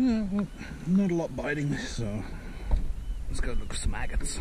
Yeah, well, not a lot biting, so let's go look for some maggots.